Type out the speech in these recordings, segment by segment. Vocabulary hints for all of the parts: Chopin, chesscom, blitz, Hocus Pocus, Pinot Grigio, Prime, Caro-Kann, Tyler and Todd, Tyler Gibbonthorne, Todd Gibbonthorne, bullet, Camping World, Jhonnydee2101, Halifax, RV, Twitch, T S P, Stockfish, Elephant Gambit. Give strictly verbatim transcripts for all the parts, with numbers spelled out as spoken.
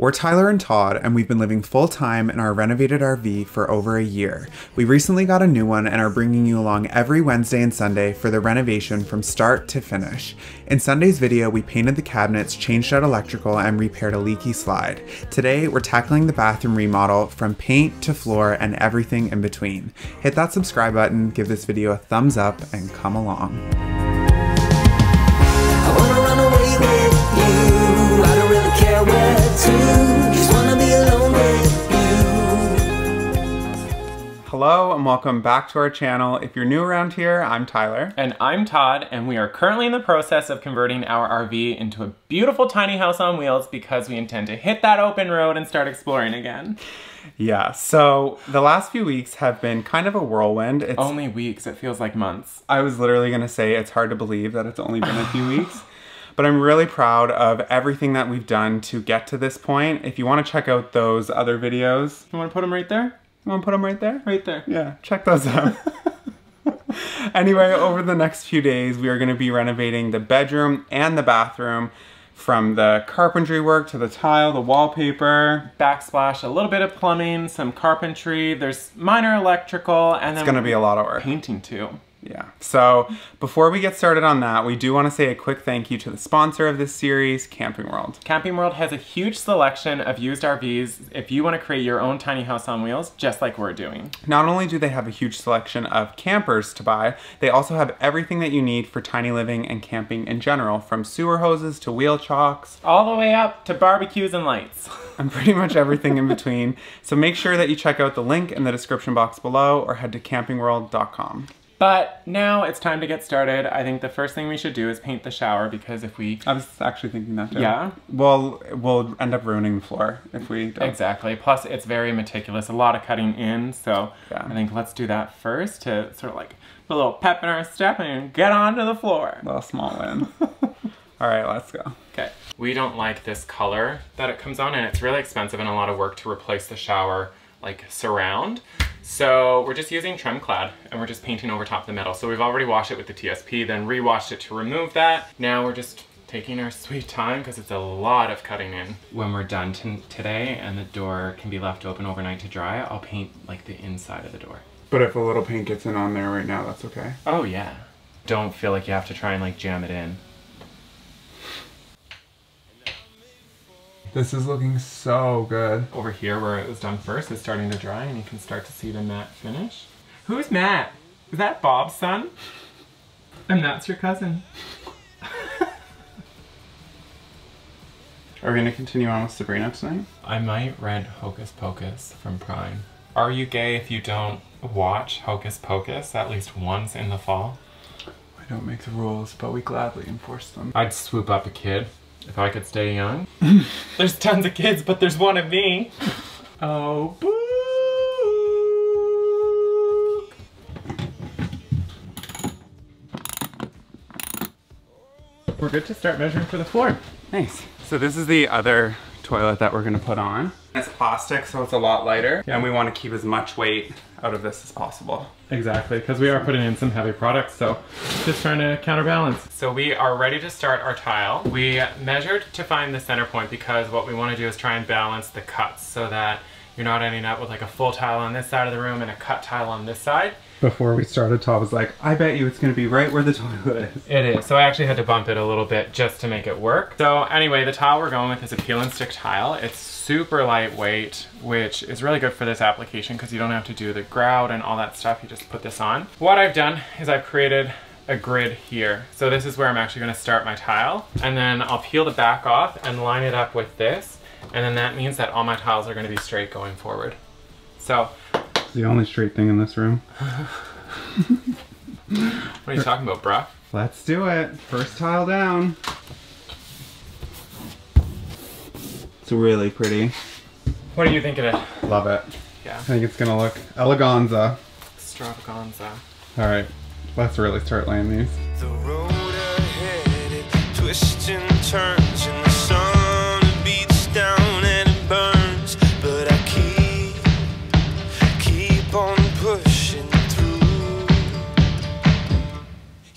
We're Tyler and Todd, and we've been living full-time in our renovated R V for over a year. We recently got a new one and are bringing you along every Wednesday and Sunday for the renovation from start to finish. In Sunday's video, we painted the cabinets, changed out electrical, and repaired a leaky slide. Today, we're tackling the bathroom remodel from paint to floor and everything in between. Hit that subscribe button, give this video a thumbs up, and come along. I wanna run away with you. I don't really care where Just wanna be alone with you. Hello and welcome back to our channel. If you're new around here, I'm Tyler. And I'm Todd, and we are currently in the process of converting our R V into a beautiful tiny house on wheels because we intend to hit that open road and start exploring again. Yeah, so the last few weeks have been kind of a whirlwind. It's only weeks, it feels like months. I was literally gonna say it's hard to believe that it's only been a few weeks. But I'm really proud of everything that we've done to get to this point. If you want to check out those other videos, you want to put them right there? You want to put them right there? Right there. Yeah, check those out. Anyway, over the next few days, we are going to be renovating the bedroom and the bathroom, from the carpentry work to the tile, the wallpaper, backsplash, a little bit of plumbing, some carpentry, there's minor electrical, and then it's going to be a lot of work. Painting too. Yeah. So before we get started on that, we do want to say a quick thank you to the sponsor of this series, Camping World. Camping World has a huge selection of used R Vs if you want to create your own tiny house on wheels, just like we're doing. Not only do they have a huge selection of campers to buy, they also have everything that you need for tiny living and camping in general, from sewer hoses to wheel chocks, all the way up to barbecues and lights. And pretty much everything in between. So make sure that you check out the link in the description box below or head to camping world dot com. But now it's time to get started. I think the first thing we should do is paint the shower, because if we... I was actually thinking that too. Yeah? Well, we'll end up ruining the floor if we don't. Exactly. Plus, it's very meticulous. A lot of cutting in, so yeah. I think let's do that first to sort of like put a little pep in our step and get onto the floor. A little small win. All right, let's go. Okay. We don't like this color that it comes on, and it's really expensive and a lot of work to replace the shower, like surround. So we're just using Trim Clad, and we're just painting over top the metal. So we've already washed it with the T S P, then re-washed it to remove that. Now we're just taking our sweet time because it's a lot of cutting in. When we're done today and the door can be left open overnight to dry, I'll paint like the inside of the door. But if a little paint gets in on there right now, that's okay? Oh yeah. Don't feel like you have to try and like jam it in. This is looking so good. Over here where it was done first, it's starting to dry and you can start to see the matte finish. Who's Matt? Is that Bob's son? And that's your cousin. Are we gonna continue on with Sabrina tonight? I might rent Hocus Pocus from Prime. Are you gay if you don't watch Hocus Pocus at least once in the fall? We don't make the rules, but we gladly enforce them. I'd swoop up a kid. If I could stay young. There's tons of kids, but there's one of me. Oh, boo! We're good to start measuring for the floor. Nice. So this is the other toilet that we're gonna put on. It's plastic, so it's a lot lighter. Yeah. And we wanna keep as much weight out of this as possible. Exactly, because we are putting in some heavy products, so just trying to counterbalance. So we are ready to start our tile. We measured to find the center point because what we want to do is try and balance the cuts so that you're not ending up with like a full tile on this side of the room and a cut tile on this side. Before we started, Todd was like, I bet you it's going to be right where the toilet is. It is, so I actually had to bump it a little bit just to make it work. So anyway, the tile we're going with is a peel and stick tile. It's super lightweight, which is really good for this application because you don't have to do the grout and all that stuff, you just put this on. What I've done is I've created a grid here. So this is where I'm actually going to start my tile, and then I'll peel the back off and line it up with this, and then that means that all my tiles are going to be straight going forward. So. The only straight thing in this room. What are you talking about, bruh? Let's do it. First tile down. It's really pretty. What do you think of it? Love it. Yeah. I think it's gonna look eleganza. Extravaganza. All right, let's really start laying these. The road ahead, it twists and turns, and the sun beats down.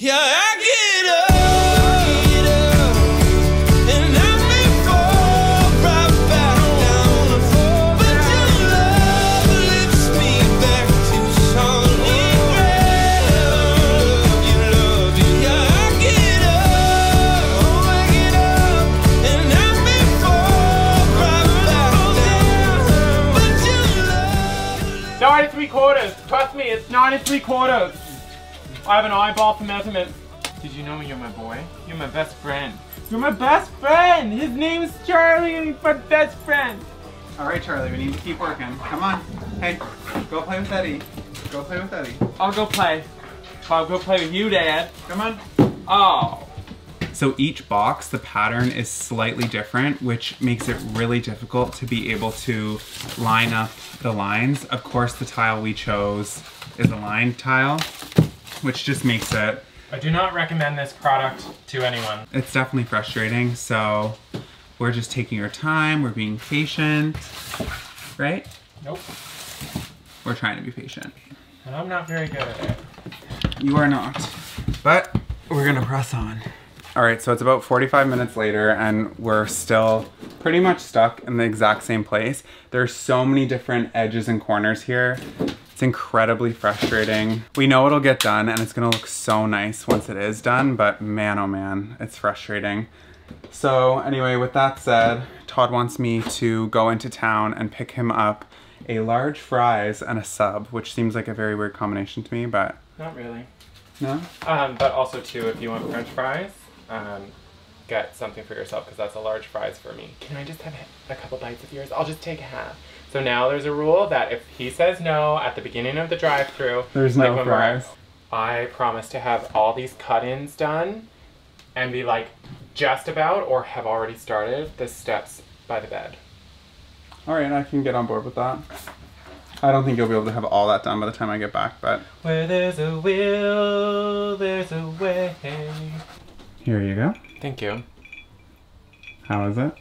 Yeah, I get up, get up, and I may fall right back. three quarters. Trust me, it's nine and three quarters. I have an eyeball for measurement. Did you know you're my boy? You're my best friend. You're my best friend! His name is Charlie and he's my best friend! Alright Charlie, we need to keep working. Come on. Hey, go play with Eddie. Go play with Eddie. I'll go play. I'll go play with you, Dad. Come on. Oh. So each box, the pattern is slightly different, which makes it really difficult to be able to line up the lines. Of course, the tile we chose is a lined tile, which just makes it... I do not recommend this product to anyone. It's definitely frustrating, so we're just taking our time, we're being patient, right? Nope. We're trying to be patient. And I'm not very good at it. You are not, but we're gonna press on. All right, so it's about forty-five minutes later and we're still pretty much stuck in the exact same place. There's so many different edges and corners here. It's incredibly frustrating. We know it'll get done and it's gonna look so nice once it is done, but man, oh man, it's frustrating. So anyway, with that said, Todd wants me to go into town and pick him up a large fries and a sub, which seems like a very weird combination to me, but... Not really. No? Um, but also too, if you want French fries, um, get something for yourself because that's a large fries for me. Can I just have a couple bites of yours? I'll just take half. So now there's a rule that if he says no at the beginning of the drive-thru, there's like no fries. I promise to have all these cut-ins done and be like just about or have already started the steps by the bed. All right, I can get on board with that. I don't think you'll be able to have all that done by the time I get back, but... Where there's a will, there's a way. Here you go. Thank you. How is it?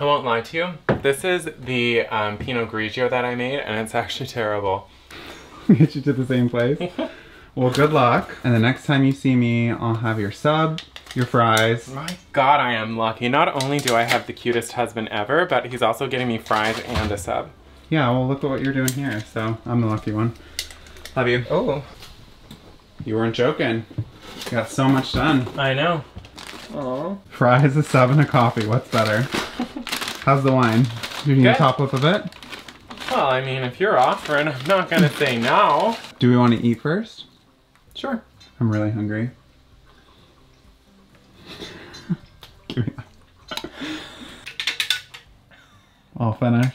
I won't lie to you. This is the um, Pinot Grigio that I made, and it's actually terrible. Get you to the same place? Well, good luck. And the next time you see me, I'll have your sub, your fries. My God, I am lucky. Not only do I have the cutest husband ever, but he's also getting me fries and a sub. Yeah, well, look at what you're doing here, so I'm the lucky one. Love you. Oh. You weren't joking. You got so much done. I know. Oh. Fries, a sub, and a coffee. What's better? How's the wine? Do you need Good. a top lip of it? Well, I mean, if you're offering, I'm not going to say no. Do we want to eat first? Sure. I'm really hungry. Give me that. I'll finish.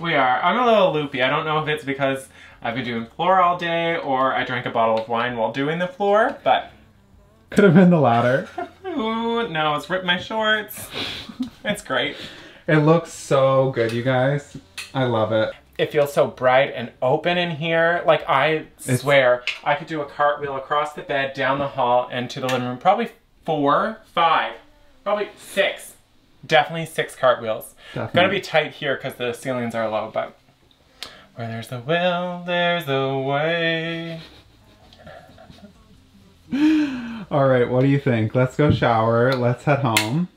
We are. I'm a little loopy. I don't know if it's because I've been doing floor all day or I drank a bottle of wine while doing the floor, but... Could have been the latter. Ooh, no, it's ripped my shorts. It's great. It looks so good, you guys. I love it. It feels so bright and open in here. Like, I it's... swear, I could do a cartwheel across the bed, down the hall, and to the living room. Probably four, five, probably six. Definitely six cartwheels. Definitely. Gotta be tight here because the ceilings are low, but where there's a will, there's a way. All right, what do you think? Let's go shower. Let's head home.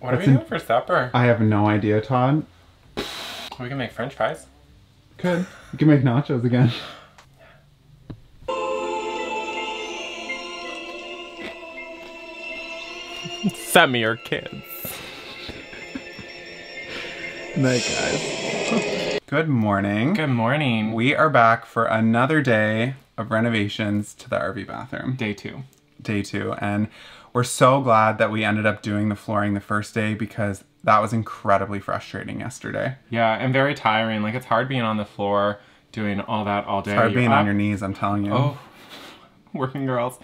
What Let's are we doing for supper? I have no idea, Todd. We can make French fries. Good. We can make nachos again. Send me your kids. Night, guys. Good morning. Good morning. We are back for another day of renovations to the R V bathroom. Day two. Day two. And we're so glad that we ended up doing the flooring the first day because that was incredibly frustrating yesterday. Yeah, and very tiring. Like, it's hard being on the floor doing all that all day. It's hard You're being up. on your knees, I'm telling you. Oh, working girls.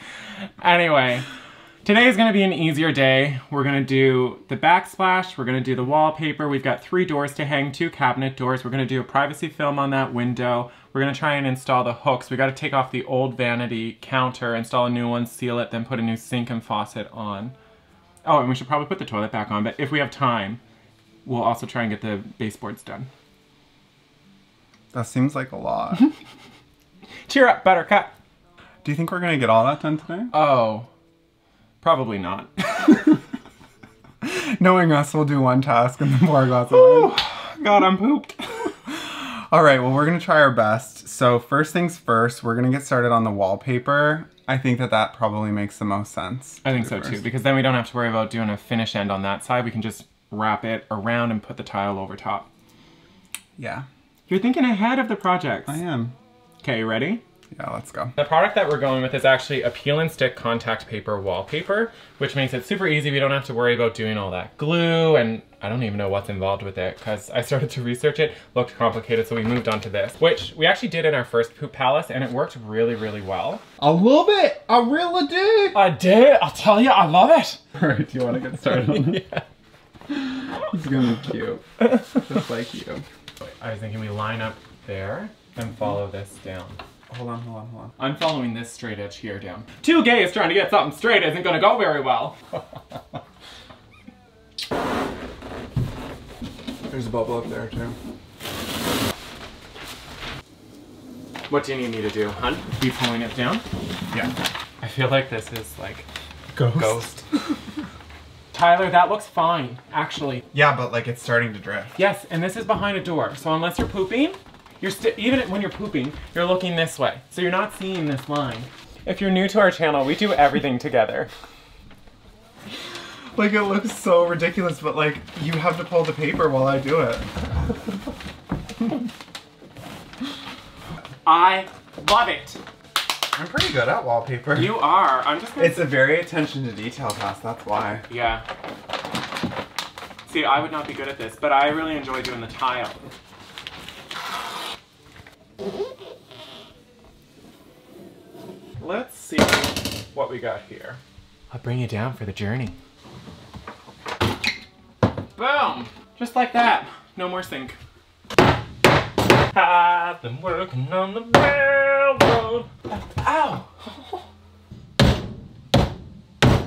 Anyway. Today is going to be an easier day. We're going to do the backsplash, we're going to do the wallpaper, we've got three doors to hang, two cabinet doors, we're going to do a privacy film on that window, we're going to try and install the hooks, we got to take off the old vanity counter, install a new one, seal it, then put a new sink and faucet on. Oh, and we should probably put the toilet back on, but if we have time, we'll also try and get the baseboards done. That seems like a lot. Cheer up, Buttercup! Do you think we're going to get all that done today? Oh. Probably not. Knowing us, we'll do one task and then pour a glass of wine. God, I'm pooped. All right, well, we're gonna try our best. So first things first, we're gonna get started on the wallpaper. I think that that probably makes the most sense. I think so first. too, because then we don't have to worry about doing a finish end on that side. We can just wrap it around and put the tile over top. Yeah. You're thinking ahead of the project. I am. Okay, ready? Yeah, let's go. The product that we're going with is actually a peel and stick contact paper wallpaper, which makes it super easy. We don't have to worry about doing all that glue, and I don't even know what's involved with it because I started to research it, looked complicated, so we moved on to this, which we actually did in our first poop palace, and it worked really, really well. I love it. I really do. I do. I'll tell you, I love it. All right, do you want to get started on this? Yeah. It's gonna be cute, just like you. I was thinking we line up there and follow this down. Hold on, hold on, hold on. I'm following this straight edge here down. Two gays trying to get something straight isn't gonna go very well. There's a bubble up there too. What do you need me to do, hun? Be pulling it down? Yeah. I feel like this is like ghost. ghost. Tyler, that looks fine, actually. Yeah, but like it's starting to drift. Yes, and this is behind a door, so unless you're pooping, you're still, even when you're pooping, you're looking this way, so you're not seeing this line. If you're new to our channel, we do everything together. Like, it looks so ridiculous, but like, you have to pull the paper while I do it. I love it. I'm pretty good at wallpaper. You are. I'm just gonna... It's a very attention to detail task, that's why. Yeah. See, I would not be good at this, but I really enjoy doing the tile. Let's see what we got here. I'll bring you down for the journey. Boom! Just like that. No more sink. I've been working on the railroad. Ow!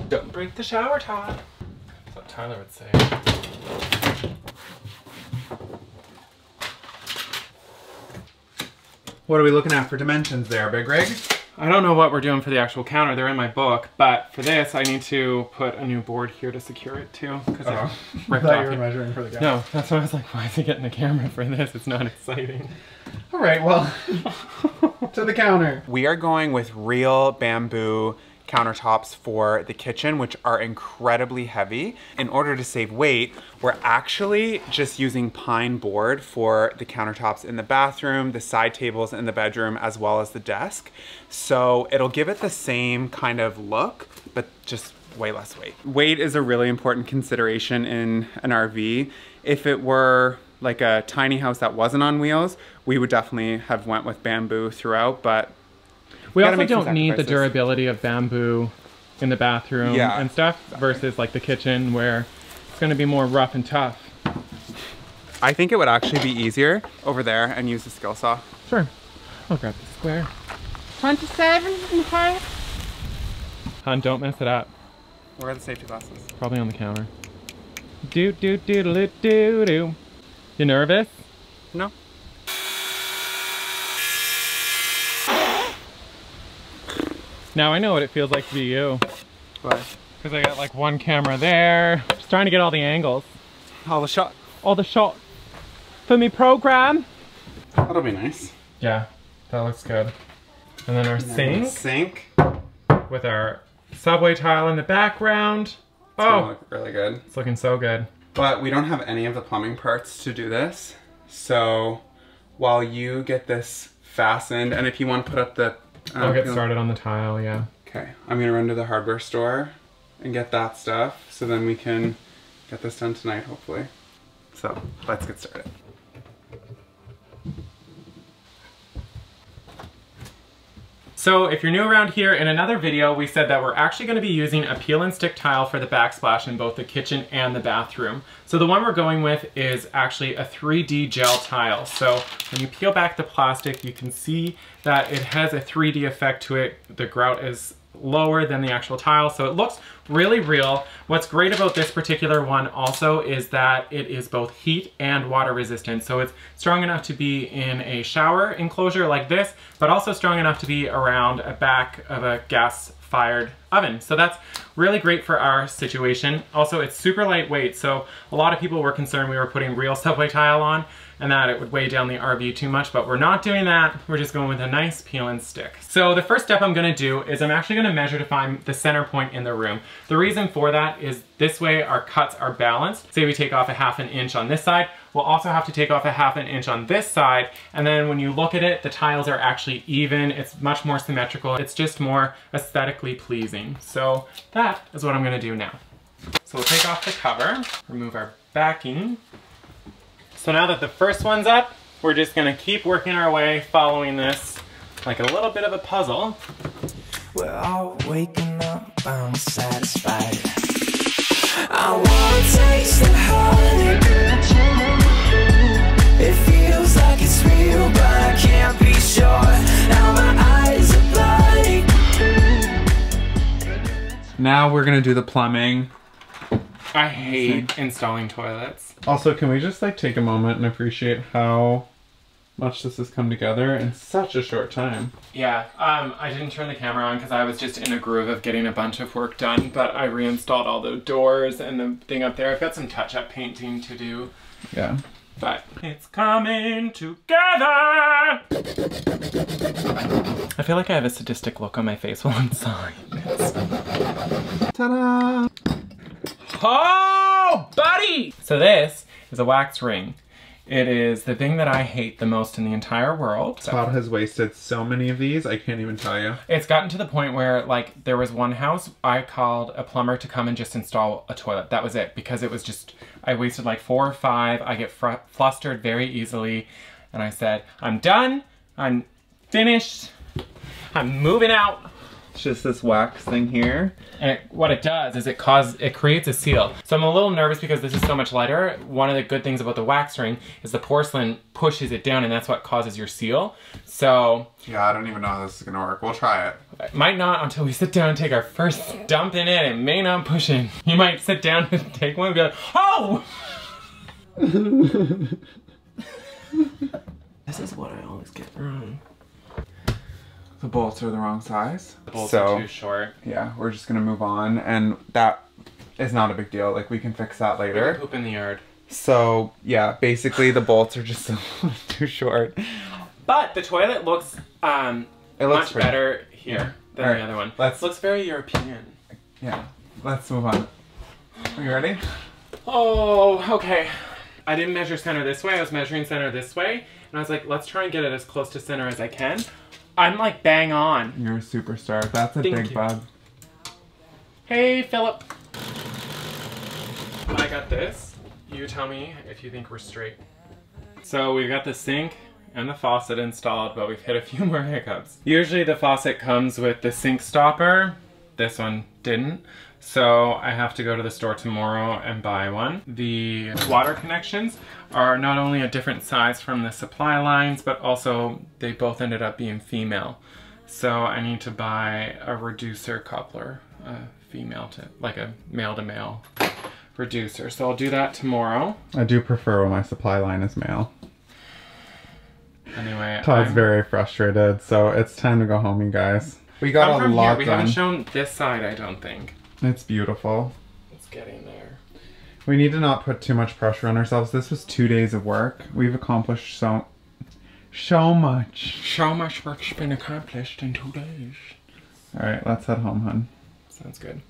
Don't break the shower, Todd. That's what Tyler would say. What are we looking at for dimensions there, Big Rig? I don't know what we're doing for the actual counter. They're in my book, but for this, I need to put a new board here to secure it too. Because uh -oh. I thought you were measuring for the guy. No, that's why I was like, why is it getting the camera for this? It's not exciting. All right, well, to the counter. We are going with real bamboo countertops for the kitchen, which are incredibly heavy. In order to save weight, we're actually just using pine board for the countertops in the bathroom, the side tables in the bedroom, as well as the desk. So it'll give it the same kind of look, but just way less weight. Weight is a really important consideration in an R V. If it were like a tiny house that wasn't on wheels, we would definitely have went with bamboo throughout, but we also don't need the durability of bamboo in the bathroom yeah, and stuff exactly. versus like the kitchen where it's going to be more rough and tough. I think it would actually be easier over there and use the skill saw. Sure. I'll grab the square. twenty-seven and five. Hun, don't mess it up. Where are the safety glasses? Probably on the counter. Do do do do do do. You nervous? No. Now I know what it feels like to be you. Why? Because I got like one camera there. Just trying to get all the angles. All the shot. All the shot. For me program. That'll be nice. Yeah, that looks good. And then our and sink. Then sink. With our subway tile in the background. It's oh, gonna look really good. It's looking so good. But we don't have any of the plumbing parts to do this. So while you get this fastened, and if you want to put up the I'll get started on the tile, yeah. Okay, I'm gonna run to the hardware store and get that stuff, so then we can get this done tonight, hopefully. So, let's get started. So if you're new around here, in another video we said that we're actually going to be using a peel and stick tile for the backsplash in both the kitchen and the bathroom. So the one we're going with is actually a three D gel tile. So when you peel back the plastic, you can see that it has a three D effect to it. The grout is lower than the actual tile, so it looks really real. What's great about this particular one also is that it is both heat and water resistant, so it's strong enough to be in a shower enclosure like this, but also strong enough to be around a back of a gas fired oven. So that's really great for our situation. Also, it's super lightweight, so a lot of people were concerned we were putting real subway tile on and that it would weigh down the R V too much, but we're not doing that. We're just going with a nice peel and stick. So the first step I'm gonna do is I'm actually gonna measure to find the center point in the room. The reason for that is this way our cuts are balanced. Say we take off a half an inch on this side, we'll also have to take off a half an inch on this side, and then when you look at it, the tiles are actually even. It's much more symmetrical. It's just more aesthetically pleasing. So that is what I'm gonna do now. So we'll take off the cover, remove our backing. So now that the first one's up, we're just gonna keep working our way following this like a little bit of a puzzle. We're all waking up unsatisfied. I wanna taste the honey. It feels like it's real, but I can't be sure. Now my eyes are bloody. Now we're gonna do the plumbing. I hate installing toilets. Also, can we just like take a moment and appreciate how much this has come together in such a short time? Yeah, um, I didn't turn the camera on because I was just in a groove of getting a bunch of work done, but I reinstalled all the doors and the thing up there. I've got some touch-up painting to do. Yeah. But it's coming together! I feel like I have a sadistic look on my face while I'm sawing this. Ta-da! Oh, buddy! So this is a wax ring. It is the thing that I hate the most in the entire world. So. Todd has wasted so many of these, I can't even tell you. It's gotten to the point where, like, there was one house, I called a plumber to come and just install a toilet. That was it, because it was just, I wasted like four or five. I get fr flustered very easily. And I said, I'm done, I'm finished, I'm moving out. It's just this wax thing here. And it, what it does is it causes, it creates a seal. So I'm a little nervous because this is so much lighter. One of the good things about the wax ring is the porcelain pushes it down and that's what causes your seal. So. Yeah, I don't even know how this is gonna work. We'll try it. It might not until we sit down and take our first dump in it. It may not push in. You might sit down and take one and be like, oh! This is what I always get wrong. The bolts are the wrong size. The bolts so, are too short. Yeah, we're just gonna move on, and that is not a big deal. Like, we can fix that later. Poop in the yard. So, yeah, basically the bolts are just too short. But the toilet looks, um, it looks much pretty. better here yeah. than right. the other one. Let's, looks very European. Yeah, let's move on. Are you ready? Oh, okay. I didn't measure center this way. I was measuring center this way, and I was like, let's try and get it as close to center as I can. I'm like bang on. You're a superstar. That's a Thank big you. bub. Hey, Philip. I got this. You tell me if you think we're straight. So we've got the sink and the faucet installed, but we've hit a few more hiccups. Usually the faucet comes with the sink stopper. This one didn't. So I have to go to the store tomorrow and buy one. The water connections are not only a different size from the supply lines, but also they both ended up being female. So I need to buy a reducer coupler, a female to, like a male to male reducer. So I'll do that tomorrow. I do prefer when my supply line is male. Anyway, Todd's I'm... very frustrated, so it's time to go home, you guys. We got I'm a from lot here. We done. haven't shown this side, I don't think. It's beautiful. It's getting there. We need to not put too much pressure on ourselves. This was two days of work. We've accomplished so, so much. So much work's been accomplished in two days. All right, let's head home, hun. Sounds good.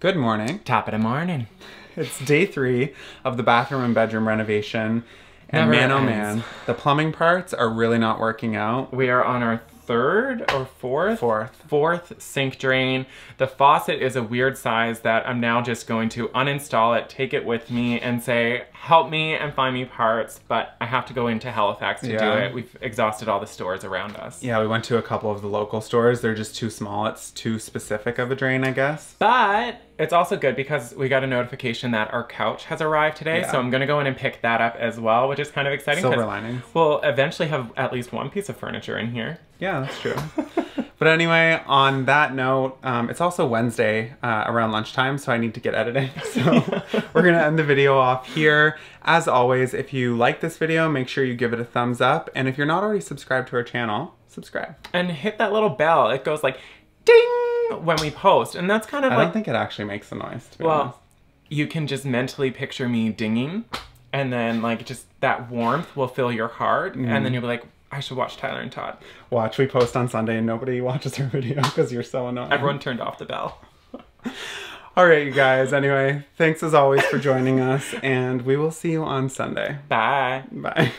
Good morning. Top of the morning. It's day three of the bathroom and bedroom renovation. And Never man, ends. oh man, the plumbing parts are really not working out. We are on our third or fourth? Fourth. Fourth sink drain. The faucet is a weird size that I'm now just going to uninstall it, take it with me, and say, help me and find me parts, but I have to go into Halifax to yeah. do it. We've exhausted all the stores around us. Yeah, we went to a couple of the local stores. They're just too small. It's too specific of a drain, I guess. But it's also good because we got a notification that our couch has arrived today, yeah. so I'm gonna go in and pick that up as well, which is kind of exciting. Silver linings. We'll eventually have at least one piece of furniture in here. Yeah, that's true. But anyway, on that note, um, it's also Wednesday uh, around lunchtime, so I need to get editing. So we're gonna end the video off here. As always, if you like this video, make sure you give it a thumbs up. And if you're not already subscribed to our channel, subscribe. And hit that little bell. It goes like, ding, when we post. And that's kind of I like- I don't think it actually makes a noise, to be well, honest. You can just mentally picture me dinging, and then like just that warmth will fill your heart. Mm. And then you'll be like, I should watch Tyler and Todd. Watch, we post on Sunday and nobody watches our video because you're so annoying. Everyone turned off the bell. All right, you guys. Anyway, thanks as always for joining us, and we will see you on Sunday. Bye. Bye.